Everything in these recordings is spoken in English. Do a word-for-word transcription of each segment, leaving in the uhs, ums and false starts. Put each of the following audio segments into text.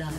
blood.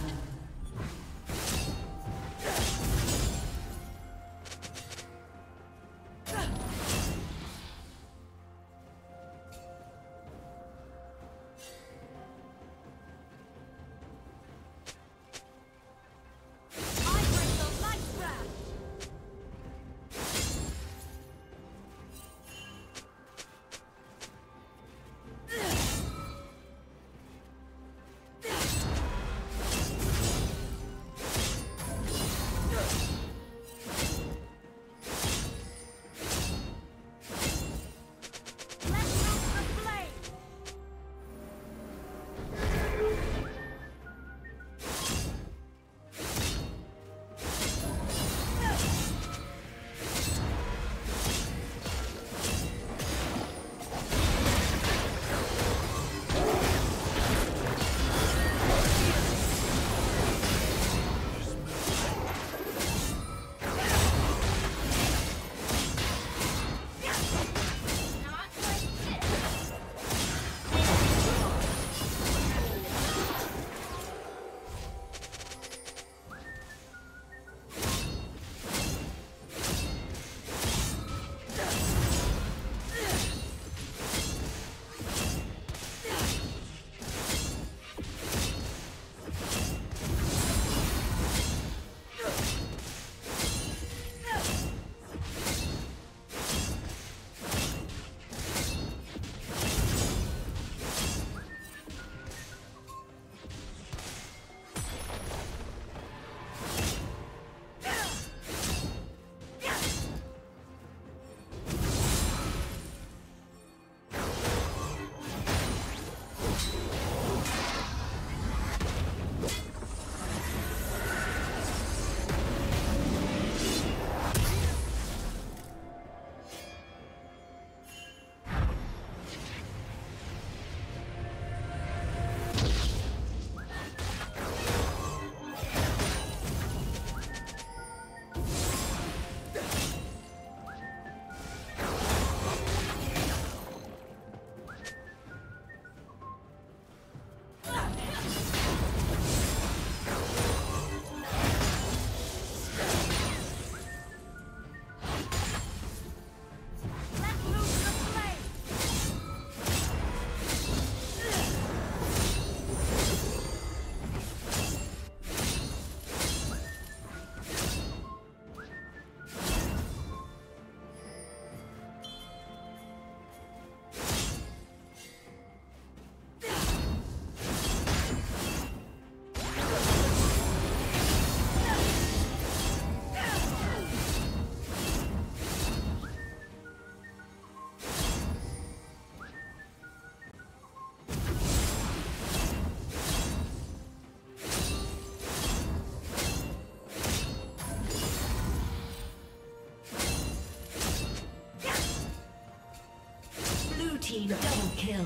Double kill.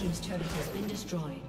Team's turret has been destroyed.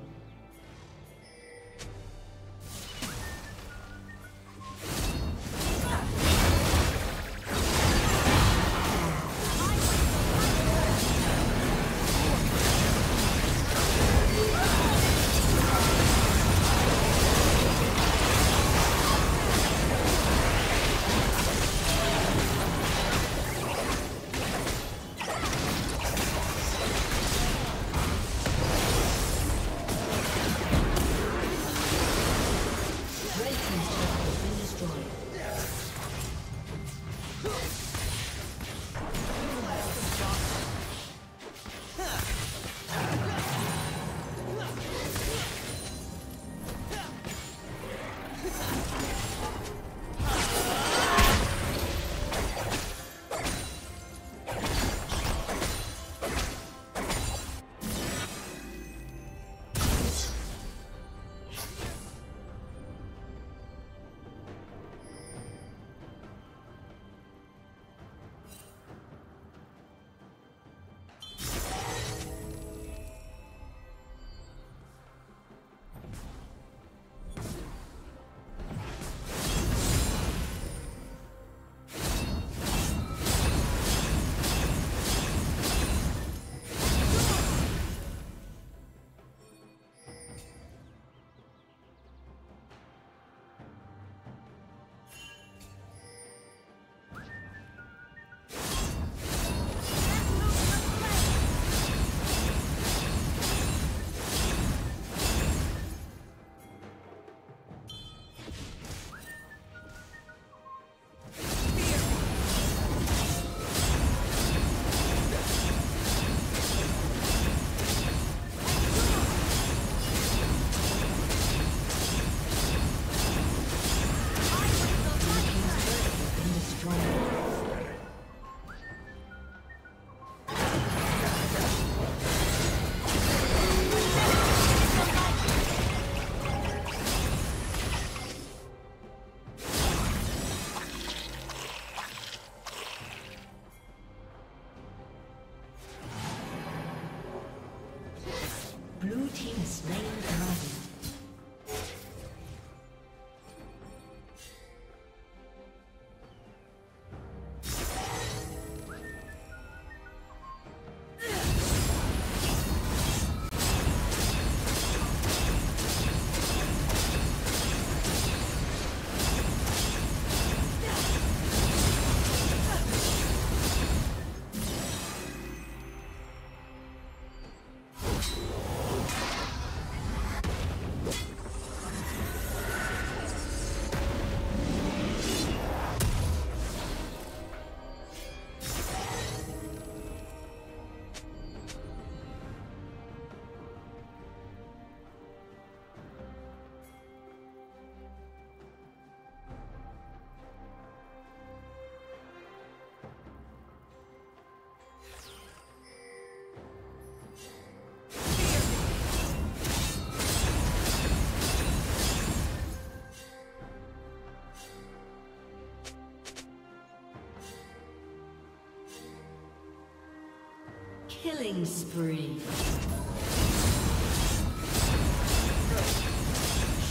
Killing spree.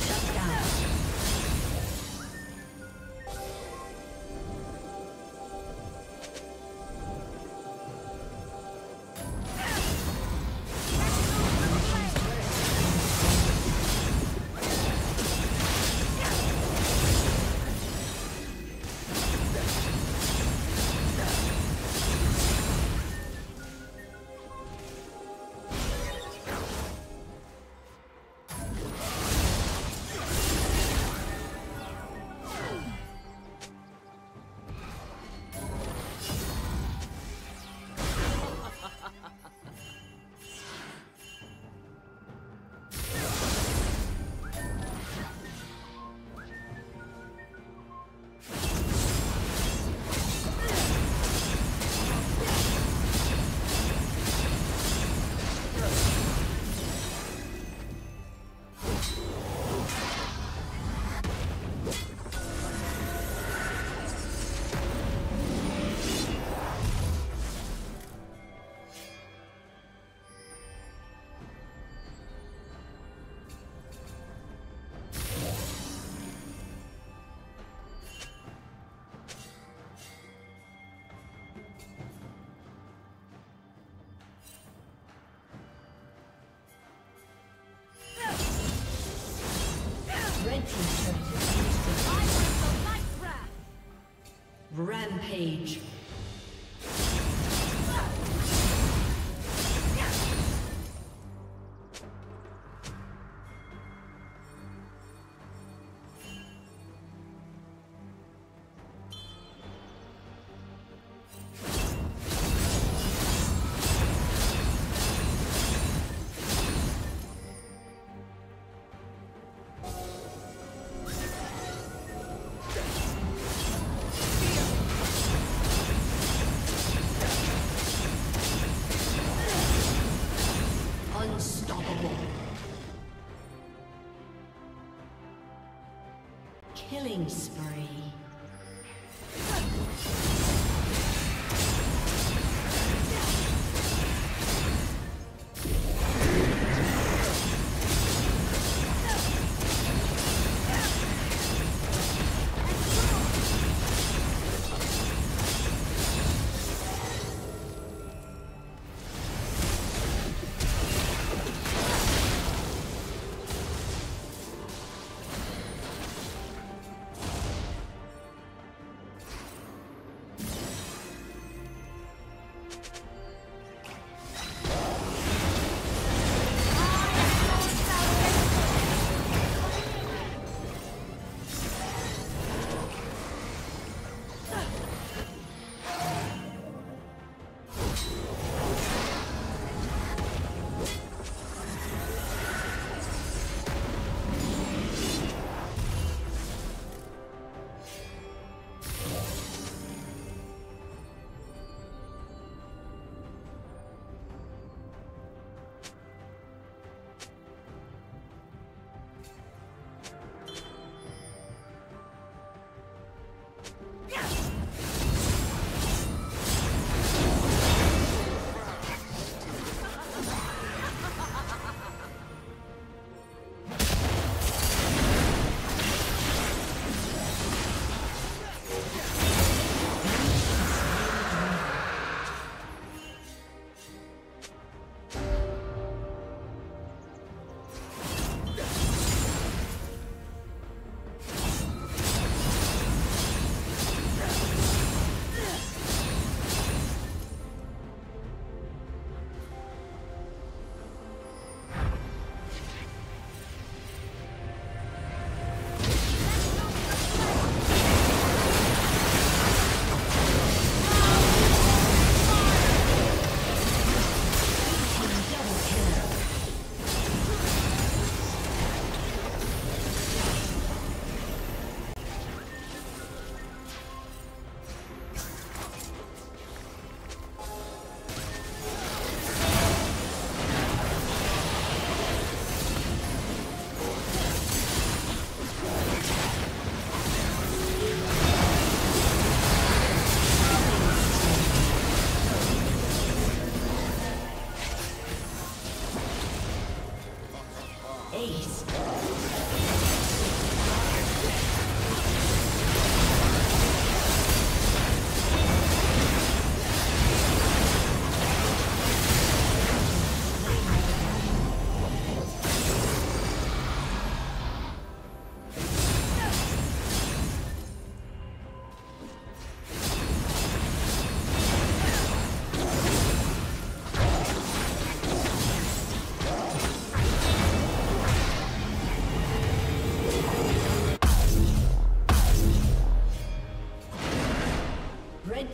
Shut down. Rampage.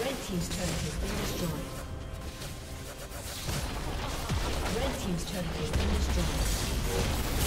Red team's turret has been destroyed.